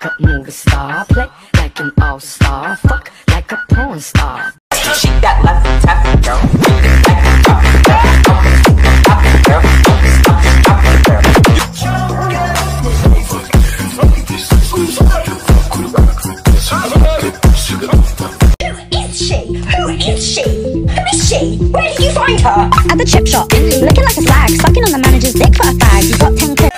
like a movie star, play like an all-star, fuck like a porn star. She got lots of tough girl, like a rock star. Who is she? Who is she? Where did you find her? At the chip shop, looking like a slag, sucking on the manager's dick for a fag. You got 10 clips.